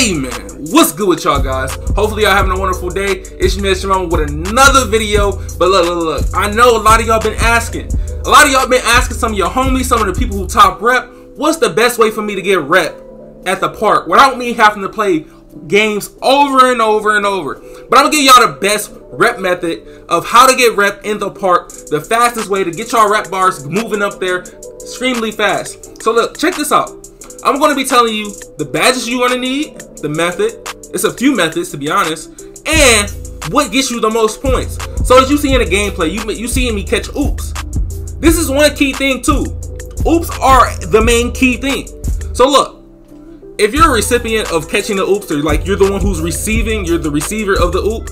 Hey man, what's good with y'all guys? Hopefully y'all having a wonderful day. It's your man ChaMoma with another video. But look, I know a lot of y'all been asking. Some of your homies, some of the people who top rep, what's the best way for me to get rep at the park without me having to play games over and over and over? But I'm gonna give y'all the best rep method of how to get rep in the park, the fastest way to get y'all rep bars moving up there extremely fast. So look, check this out. I'm going to be telling you the badges you're going to need, the method, it's a few methods to be honest, and what gets you the most points. So as you see in the gameplay, you seeing me catch oops. This is one key thing too. Oops are the main key thing. So look, if you're a recipient of catching the oops, or like you're the one who's receiving, you're the receiver of the oop,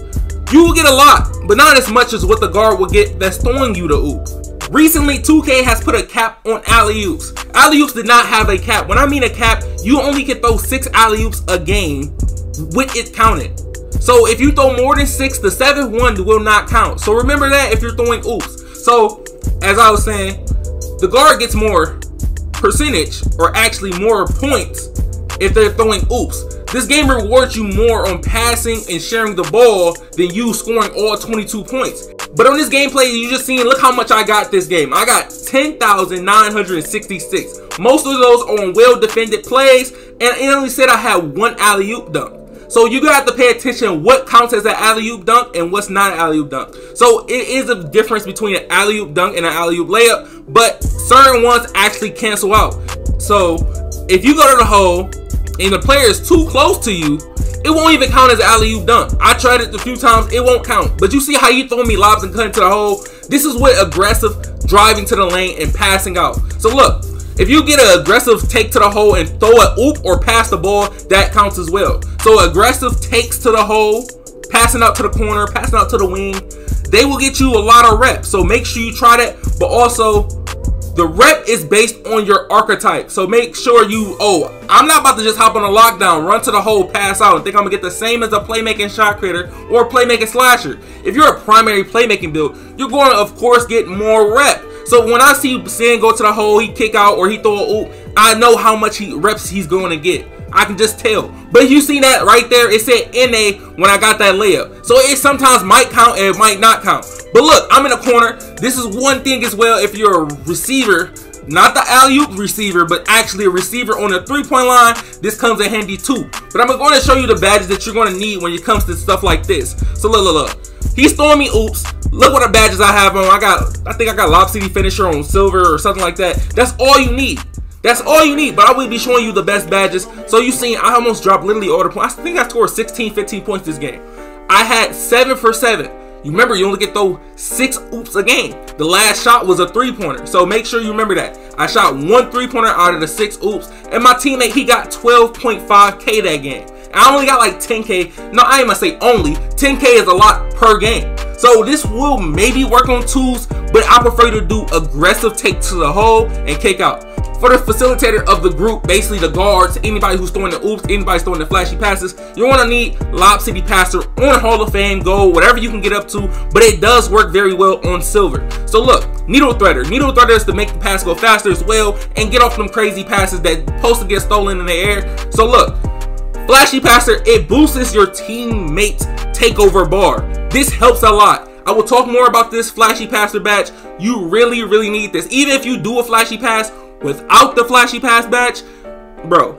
you will get a lot, but not as much as what the guard will get that's throwing you the oop. Recently, 2K has put a cap on alley-oops. Alley-oops did not have a cap. When I mean a cap, you only can throw 6 alley-oops a game with it counted. So if you throw more than 6, the 7th one will not count. So remember that if you're throwing oops. So as I was saying, the guard gets more percentage, or actually more points, if they're throwing oops. This game rewards you more on passing and sharing the ball than you scoring all 22 points. But on this gameplay, you just seen, look how much I got this game. I got 10,966. Most of those are on well-defended plays, and it only said I had one alley-oop dunk. So you're going to have to pay attention what counts as an alley-oop dunk and what's not an alley-oop dunk. So it is a difference between an alley-oop dunk and an alley-oop layup, but certain ones actually cancel out. So if you go to the hole and the player is too close to you, it won't even count as an alley-oop dunk. I tried it a few times, it won't count. But you see how you throw me lobs and cutting to the hole? This is what aggressive driving to the lane and passing out. So look, if you get an aggressive take to the hole and throw an oop or pass the ball, that counts as well. So aggressive takes to the hole, passing out to the corner, passing out to the wing, they will get you a lot of reps. So make sure you try that, but also, the rep is based on your archetype, so make sure you, I'm not about to just hop on a lockdown, run to the hole, pass out, and think I'm going to get the same as a playmaking shot creator or playmaking slasher. If you're a primary playmaking build, you're going to, of course, get more rep. So when I see Sin go to the hole, he kick out, or he throw a oop, I know how much reps he's going to get. I can just tell. But you see that right there, it said NA when I got that layup. So it sometimes might count and it might not count. But look, I'm in a corner. This is one thing as well, if you're a receiver, not the alley-oop receiver, but actually a receiver on the three-point line, this comes in handy too. But I'm going to show you the badges that you're going to need when it comes to stuff like this. So look. He's throwing me oops. Look what the badges I have on. I think I got Lob City Finisher on silver or something like that. That's all you need. That's all you need, but I will be showing you the best badges. So you seen, I almost dropped literally all the points. I think I scored 16, 15 points this game. I had 7 for 7. You remember, you only get throw 6 oops a game. The last shot was a 3-pointer, so make sure you remember that. I shot 1 3-pointer out of the 6 oops, and my teammate, he got 12.5K that game. And I only got like 10K. No, I ain't gonna say only. 10K is a lot per game. So this will maybe work on twos, but I prefer to do aggressive take to the hole and kick out. For the facilitator of the group, basically the guards, anybody who's throwing the oops, anybody's throwing the flashy passes, you're gonna need Lob City Passer on Hall of Fame, gold, whatever you can get up to, but it does work very well on silver. So look, Needle Threader. Needle Threader is to make the pass go faster as well and get off them crazy passes that supposed to get stolen in the air. So look, Flashy Passer, it boosts your teammate's takeover bar. This helps a lot. I will talk more about this Flashy Passer badge. You really, really need this. Even if you do a flashy pass without the flashy pass badge, bro,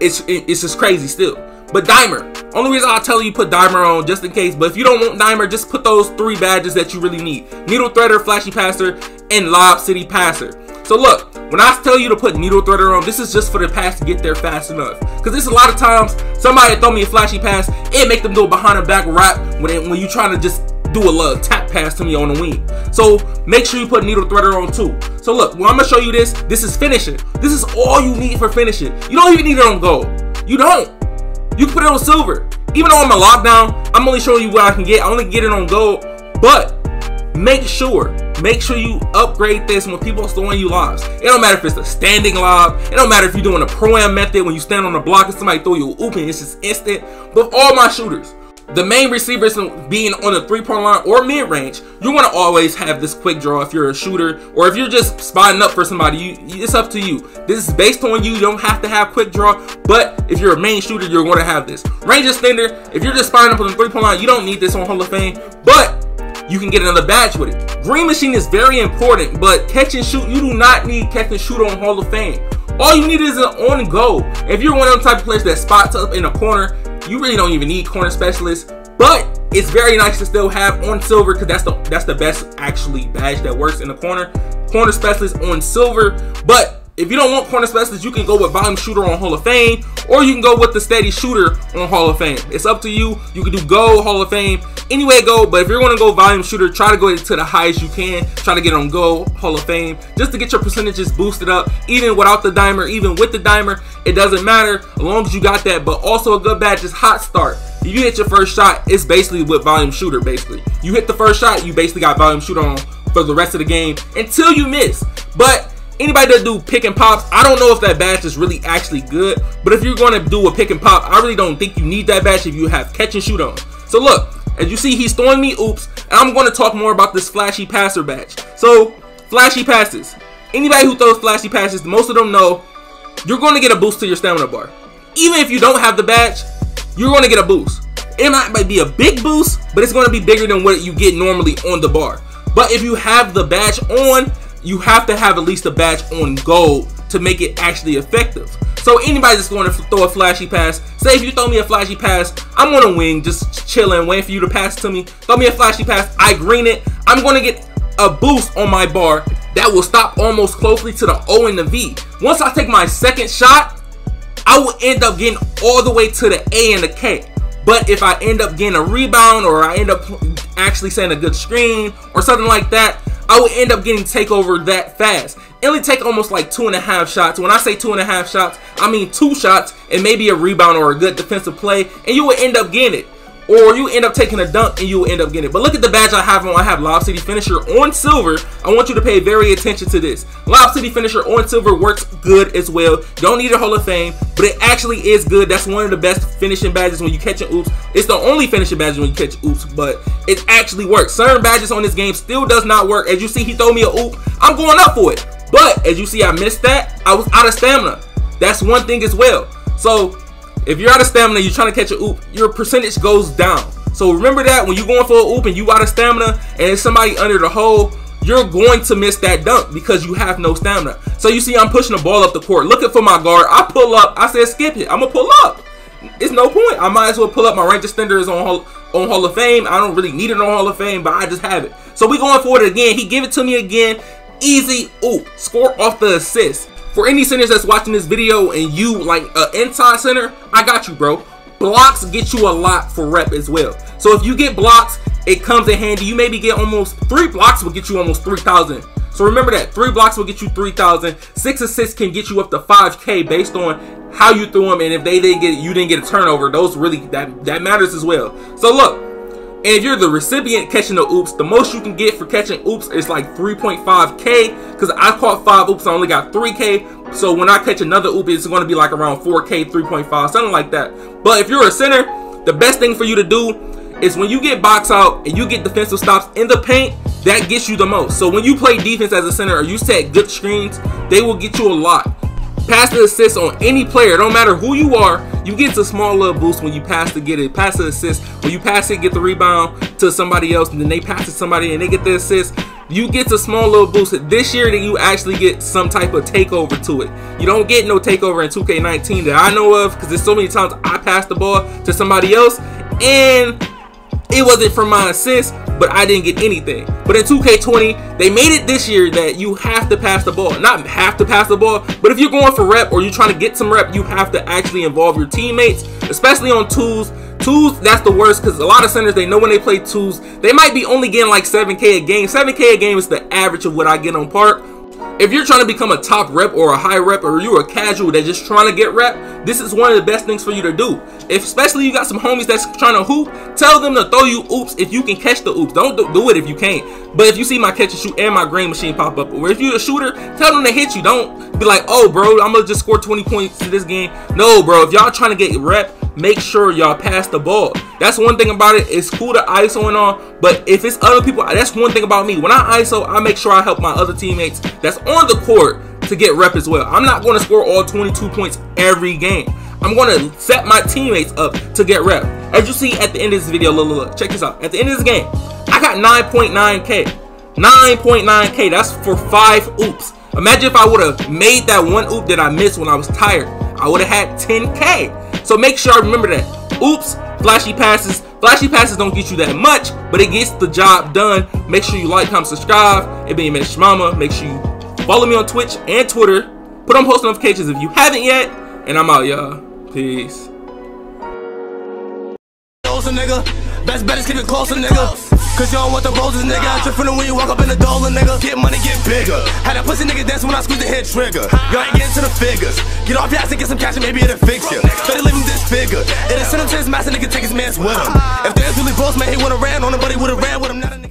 it's just crazy still. But Dimer, only reason I'll tell you put Dimer on just in case, but if you don't want Dimer, just put those 3 badges that you really need: Needle Threader, Flashy Passer, and Lob City Passer. So look, when I tell you to put Needle Threader on, this is just for the pass to get there fast enough. Because there's a lot of times somebody throw me a flashy pass, it make them do a behind the back wrap when you trying to just do a little tap pass to me on the wing. So make sure you put Needle Threader on too. So look, well, I'm gonna show you this is finishing. This is all you need for finishing. You don't even need it on gold. You don't. You can put it on silver. Even though I'm a lockdown, I'm only showing you what I can get. I only get it on gold, but make sure you upgrade this when people are throwing you lobs. It don't matter if it's a standing lob. It don't matter if you're doing a pro-am method when you stand on the block and somebody throw you an oop and it's just instant. But all my shooters, the main receivers being on the three-point line or mid-range, you want to always have this quick draw if you're a shooter or if you're just spotting up for somebody. It's up to you. This is based on you. You don't have to have quick draw, but if you're a main shooter, you're going to have this. Range extender, if you're just spotting up on the three-point line, you don't need this on Hall of Fame, but you can get another badge with it. Green machine is very important, but catch and shoot, you do not need catch and shoot on Hall of Fame. All you need is an on goal. If you're one of them type of players that spots up in a corner, you really don't even need corner specialists, but it's very nice to still have on silver because that's the best actually badge that works in the corner. Corner specialist on silver, but if you don't want corner specialist, you can go with volume shooter on Hall of Fame, or you can go with the steady shooter on Hall of Fame. It's up to you. You can do goal, Hall of Fame, any way it go, but if you're going to go volume shooter, try to go to the highest you can. Try to get on goal, Hall of Fame, just to get your percentages boosted up, even without the dimer, even with the dimer. It doesn't matter as long as you got that, but also a good badge is hot start. If you hit your first shot, it's basically with volume shooter, basically. You hit the first shot, you basically got volume shooter on for the rest of the game until you miss. But anybody that do pick and pops, I don't know if that badge is really actually good, but if you're going to do a pick and pop, I really don't think you need that badge if you have catch and shoot on. So look, as you see, he's throwing me oops, and I'm going to talk more about this flashy passer badge. So flashy passes, anybody who throws flashy passes, most of them know you're going to get a boost to your stamina bar. Even if you don't have the badge, you're going to get a boost. It might be a big boost, but it's going to be bigger than what you get normally on the bar. But if you have the badge on, you have to have at least a badge on gold to make it actually effective. So anybody that's going to throw a flashy pass, say if you throw me a flashy pass, I'm on a wing, just chilling, waiting for you to pass to me. Throw me a flashy pass, I green it. I'm going to get a boost on my bar that will stop almost closely to the O and the V. Once I take my second shot, I will end up getting all the way to the A and the K. But if I end up getting a rebound or I end up actually setting a good screen or something like that, I would end up getting takeover that fast. It only take almost like 2.5 shots. When I say 2.5 shots, I mean 2 shots and maybe a rebound or a good defensive play, and you will end up getting it. Or you end up taking a dunk and you will end up getting it. But look at the badge I have on. I have Lob City Finisher on silver. I want you to pay very attention to this. Lob City Finisher on silver works good as well. Don't need a Hall of Fame, but it actually is good. That's one of the best finishing badges when you catch an oops. It's the only finishing badge when you catch oops, but it actually works. Certain badges on this game still does not work. As you see, he threw me a oop. I'm going up for it. But as you see, I missed that. I was out of stamina. That's one thing as well. So if you're out of stamina, you're trying to catch an oop, your percentage goes down. So remember that when you're going for an oop and you out of stamina and there's somebody under the hole, you're going to miss that dunk because you have no stamina. So you see I'm pushing the ball up the court, looking for my guard. I pull up. I said skip it. I'm going to pull up. It's no point. I might as well pull up. My range extender is on Hall of Fame. I don't really need it on Hall of Fame, but I just have it. So we going for it again. He give it to me again. Easy oop. Score off the assist. For any centers that's watching this video and you like an inside center, I got you, bro. Blocks get you a lot for rep as well. So if you get blocks, it comes in handy. You maybe get almost 3 blocks will get you almost 3,000. So remember that 3 blocks will get you 3,000. 6 assists can get you up to 5K based on how you threw them, and if you didn't get a turnover, those really that matters as well. So look. And if you're the recipient catching the oops, the most you can get for catching oops is like 3.5K. Because I caught 5 oops, I only got 3K. So when I catch another oop, it's going to be like around 4K, 3.5, something like that. But if you're a center, the best thing for you to do is when you get box out and you get defensive stops in the paint, that gets you the most. So when you play defense as a center or you set good screens, they will get you a lot. Pass the assist on any player, don't matter who you are, you get a small little boost when you pass to get it. Pass the assist, when you pass it, get the rebound to somebody else, and then they pass it to somebody and they get the assist. You get a small little boost. This year that you actually get some type of takeover to it. You don't get no takeover in 2K19 that I know of, because there's so many times I passed the ball to somebody else and it wasn't from my assist, but I didn't get anything. But in 2K20, they made it this year that you have to pass the ball. Not have to pass the ball, but if you're going for rep or you're trying to get some rep, you have to actually involve your teammates, especially on twos. Twos, that's the worst, because a lot of centers, they know when they play twos, they might be only getting like 7K a game. 7K a game is the average of what I get on park. If you're trying to become a top rep or a high rep, or you're a casual that's just trying to get rep, this is one of the best things for you to do. If especially you got some homies that's trying to hoop, tell them to throw you oops if you can catch the oops. Don't do it if you can't. But if you see my catch and shoot and my green machine pop up, or if you're a shooter, tell them to hit you. Don't be like, oh, bro, I'm going to just score 20 points to this game. No, bro, if y'all trying to get rep, make sure y'all pass the ball. That's one thing about it. It's cool to ISO and all, but if it's other people, that's one thing about me. When I ISO, I make sure I help my other teammates that's on the court to get rep as well. I'm not going to score all 22 points every game. I'm going to set my teammates up to get rep. As you see at the end of this video, look, check this out. At the end of this game, I got 9.9K. 9.9K, that's for 5 oops. Imagine if I would have made that one oop that I missed when I was tired. I would have had 10K. So make sure I remember that. Oops, flashy passes. Flashy passes don't get you that much, but it gets the job done. Make sure you like, comment, subscribe. It being ChaMoma. Make sure you follow me on Twitch and Twitter. Put on post notifications if you haven't yet. And I'm out, y'all. Peace. Nigga, best bet is keep it closer, nigga. Cause you don't want the roses, nigga. Out your feeling when you walk up in the dollar, nigga. Get money, get bigger. Had that pussy nigga dance when I squeeze the head trigger. Y'all ain't getting to the figures. Get off your ass and get some cash and maybe it'll fix you. Better leave him disfigured. It'll send him to his master, nigga, take his man's with him. If there's really boss, man, he would've ran on him, but he would've ran with him. Not